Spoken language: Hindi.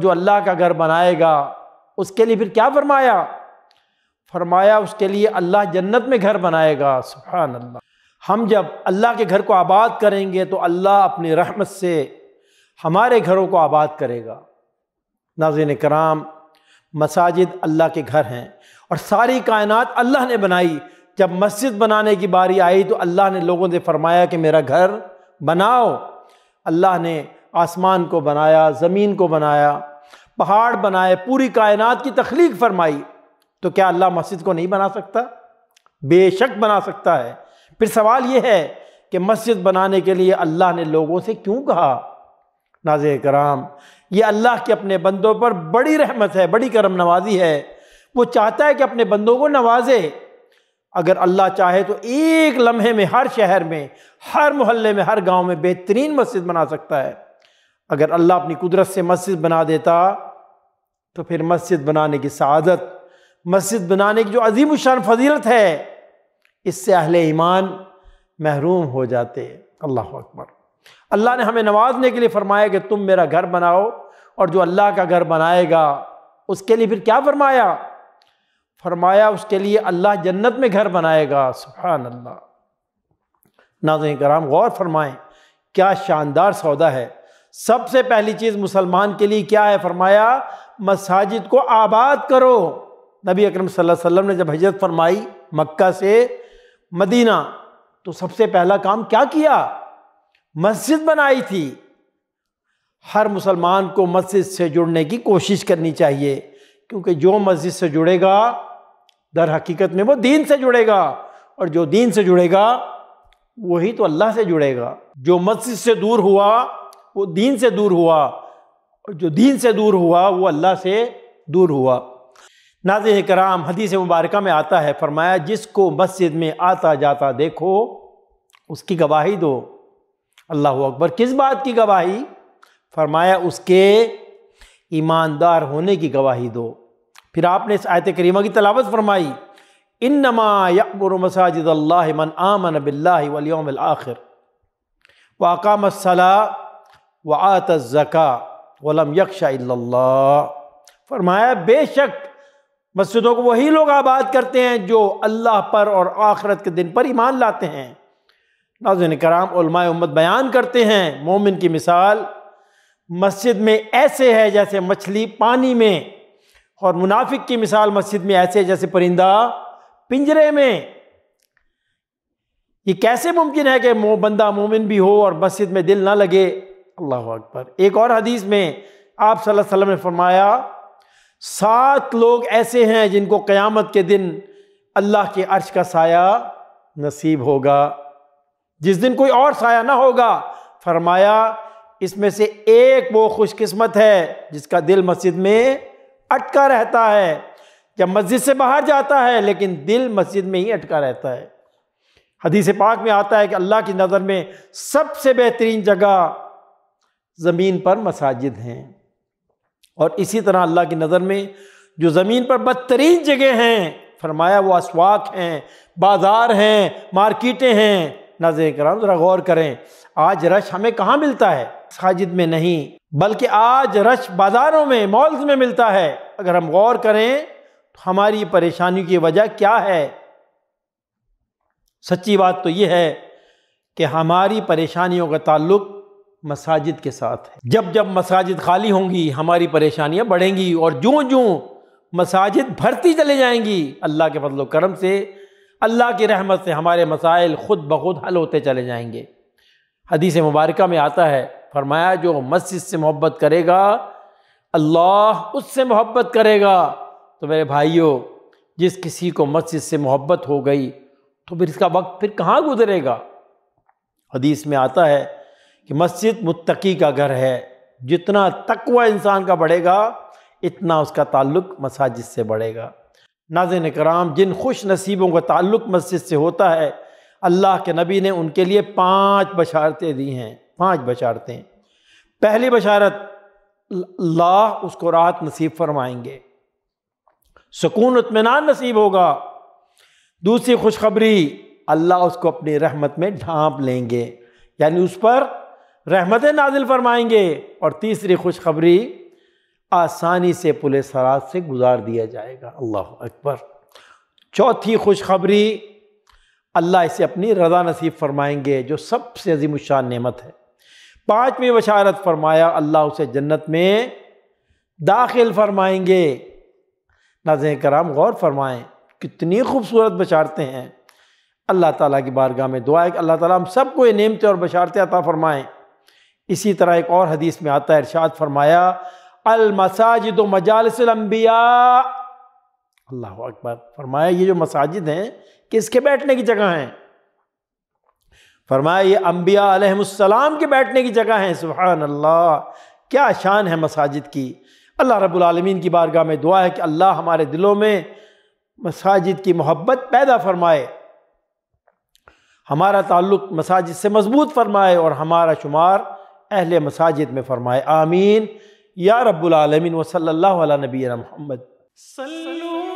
जो अल्लाह का घर बनाएगा उसके लिए फिर क्या फरमाया? फरमाया उसके लिए अल्लाह जन्नत में घर बनाएगा। सुभान अल्लाह। हम जब अल्लाह के घर को आबाद करेंगे तो अल्लाह अपनी रहमत से हमारे घरों को आबाद करेगा। नाज़रीन कराम, मसाजिद अल्लाह के घर हैं और सारी कायनात अल्लाह ने बनाई। जब मस्जिद बनाने की बारी आई तो अल्लाह ने लोगों से फरमाया कि मेरा घर बनाओ। अल्लाह ने आसमान को बनाया, ज़मीन को बनाया, पहाड़ बनाए, पूरी कायनात की तख्लीक फरमाई। तो क्या अल्लाह मस्जिद को नहीं बना सकता? बेशक बना सकता है। फिर सवाल यह है कि मस्जिद बनाने के लिए अल्लाह ने लोगों से क्यों कहा? नाज़रीन कराम, ये अल्लाह के अपने बंदों पर बड़ी रहमत है, बड़ी करम नवाजी है। वो चाहता है कि अपने बंदों को नवाजे। अगर अल्लाह चाहे तो एक लम्हे में हर शहर में, हर मोहल्ले में, हर गांव में बेहतरीन मस्जिद बना सकता है। अगर अल्लाह अपनी कुदरत से मस्जिद बना देता तो फिर मस्जिद बनाने की सआदत, मस्जिद बनाने की जो अजीम शान फजीलत है, इससे अहले ईमान महरूम हो जाते। अल्लाह अकबर। अल्लाह ने हमें नवाजने के लिए फरमाया कि तुम मेरा घर बनाओ, और जो अल्लाह का घर बनाएगा उसके लिए फिर क्या फरमाया? फरमाया उसके लिए अल्लाह जन्नत में घर बनाएगा। सुभान अल्लाह। नाज़रीन कराम, गौर फरमाएं, क्या शानदार सौदा है। सबसे पहली चीज़ मुसलमान के लिए क्या है? फरमाया मसाजिद को आबाद करो। नबी अकरम सल्लल्लाहु अलैहि वसल्लम ने जब हिजरत फरमाई मक्का से मदीना तो सबसे पहला काम क्या किया? मस्जिद बनाई थी। हर मुसलमान को मस्जिद से जुड़ने की कोशिश करनी चाहिए, क्योंकि जो मस्जिद से जुड़ेगा दर हकीकत में वो दीन से जुड़ेगा, और जो दीन से जुड़ेगा वही तो अल्लाह से जुड़ेगा। जो मस्जिद से दूर हुआ वो दीन से दूर हुआ, और जो दीन से दूर हुआ वो अल्लाह से दूर हुआ। नाज़रीन कराम, हदीस मुबारक में आता है, फरमाया जिसको मस्जिद में आता जाता देखो उसकी गवाही दो। अल्लाह अकबर। किस बात की गवाही? फरमाया उसके ईमानदार होने की गवाही दो। फिर आपने इस आयत करीमा की तलावत फरमाई, इन्नमा यअमुरु मसाजिद अल्लाह मन आमन बिल्लाहि वल यौमिल आखिर व अक़ामस सला व आतज़ ज़का व लम यख्शा इल्लल्लाह। फरमाया बेशक मस्जिदों को वही लोग आबाद करते हैं जो अल्लाह पर और आखरत के दिन पर ईमान लाते हैं। नाज़रीन कराम, उलमाए उम्मत बयान करते हैं मोमिन की मिसाल मस्जिद में ऐसे है जैसे मछली पानी में, और मुनाफिक की मिसाल मस्जिद में ऐसे है जैसे परिंदा पिंजरे में। ये कैसे मुमकिन है कि बंदा मोमिन भी हो और मस्जिद में दिल ना लगे? अल्लाह अकबर। एक और हदीस में आप सल्लल्लाहु अलैहि वसल्लम ने फरमाया 7 लोग ऐसे हैं जिनको क़यामत के दिन अल्लाह के अर्श का साया नसीब होगा, जिस दिन कोई और साया ना होगा। फरमाया इसमें से एक वो खुशकिस्मत है जिसका दिल मस्जिद में अटका रहता है। जब मस्जिद से बाहर जाता है लेकिन दिल मस्जिद में ही अटका रहता है। हदीस पाक में आता है कि अल्लाह की नज़र में सबसे बेहतरीन जगह ज़मीन पर मसाजिद हैं, और इसी तरह अल्लाह की नज़र में जो ज़मीन पर बदतरीन जगह हैं, फरमाया वो अस्वाक हैं, बाज़ार हैं, मार्केटें हैं। नाज़रीन कराम, ज़रा गौर करें, आज रश हमें कहाँ मिलता है? मसाजिद में नहीं, बल्कि आज रश बाज़ारों में, मॉल्स में मिलता है। अगर हम गौर करें तो हमारी परेशानियों की वजह क्या है? सच्ची बात तो यह है कि हमारी परेशानियों का ताल्लुक मसाजिद के साथ है। जब जब मसाजिद खाली होंगी हमारी परेशानियाँ बढ़ेंगी, और ज्यों ज्यों मसाजिद भरती चले जाएंगी अल्लाह के फजल व करम से, अल्लाह की रहमत से हमारे मसाइल खुद ब खुद हल होते चले जाएंगे। हदीस मुबारक में आता है, फरमाया जो मस्जिद से मोहब्बत करेगा अल्लाह उससे मोहब्बत करेगा। तो मेरे भाइयों, जिस किसी को मस्जिद से मोहब्बत हो गई तो फिर इसका वक्त फिर कहाँ गुजरेगा? हदीस में आता है कि मस्जिद मुत्तकी का घर है। जितना तकवा इंसान का बढ़ेगा इतना उसका ताल्लुक मसाजिद से बढ़ेगा। नाज़रीन कराम, जिन खुश नसीबों का ताल्लुक मस्जिद से होता है, अल्लाह के नबी ने उनके लिए 5 बशारतें दी हैं। 5 बशारतें। पहली बशारत, अल्लाह उसको राहत नसीब फरमाएंगे, सुकून इत्मीनान नसीब होगा। दूसरी खुशखबरी, अल्लाह उसको अपनी रहमत में ढांप लेंगे, यानी उस पर रहमतें नाजिल फरमाएंगे। और तीसरी खुशखबरी, आसानी से पुलिस हराज से गुजार दिया जाएगा। अल्लाह अकबर। चौथी खुशखबरी, अल्लाह इसे अपनी रज़ा नसीब फरमाएंगे जो सबसे अजीम शान नेमत है। पाँचवीं बशारत फरमाया अल्लाह उसे जन्नत में दाखिल फरमाएंगे। नाज़रीन कराम गौर फरमाएँ, कितनी खूबसूरत बशारतें हैं। अल्लाह ताला की बारगाह में दुआ है कि अल्लाह ताला हम सबको ये नेमतें और बशारतें अता फ़रमाएँ। इसी तरह एक और हदीस में आता है, इरशाद फरमाया अल मसाजिद व मजालिसुल अंबिया। अल्लाह अकबर। फरमाया ये जो मसाजिद हैं किसके बैठने की जगह हैं? फरमाया ये अंबिया अलैहिमुस्सलाम के बैठने की जगह हैं। सुभान अल्लाह, क्या शान है मसाजिद की। अल्लाह रब्बुल आलमीन की बारगाह में दुआ है कि अल्लाह हमारे दिलों में मसाजिद की मोहब्बत पैदा फरमाए, हमारा ताल्लुक़ मसाजिद से मजबूत फरमाए और हमारा शुमार अहले मसाजिद में फरमाए। आमीन या रब्बुल आलमीन। वसल्लल्लाहु अला नबीना मुहम्मद।